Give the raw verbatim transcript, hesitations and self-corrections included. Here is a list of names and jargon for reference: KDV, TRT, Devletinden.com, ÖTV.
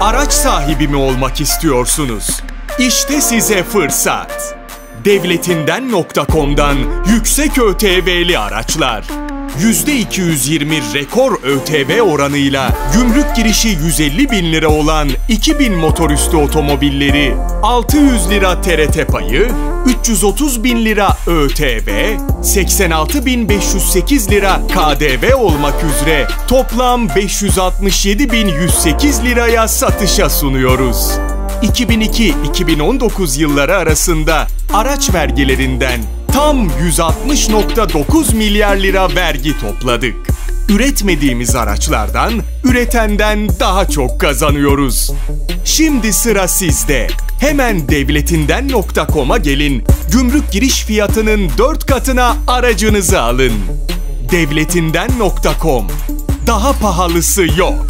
Araç sahibi mi olmak istiyorsunuz? İşte size fırsat. Devletinden nokta com'dan yüksek ÖTV'li araçlar. yüzde iki yüz yirmi rekor ÖTV oranıyla gümrük girişi yüz elli bin lira olan iki bin motor üstü otomobilleri, altı yüz lira T R T payı, üç yüz otuz bin lira ÖTV, seksen altı bin beş yüz sekiz lira K D V olmak üzere toplam beş yüz altmış yedi bin yüz sekiz liraya satışa sunuyoruz. iki bin iki iki bin on dokuz yılları arasında araç vergilerinden tam yüz altmış nokta dokuz milyar lira vergi topladık. Üretmediğimiz araçlardan, üretenden daha çok kazanıyoruz. Şimdi sıra sizde. Hemen devletinden nokta com'a gelin, gümrük giriş fiyatının dört katına aracınızı alın. devletinden nokta com, daha pahalısı yok.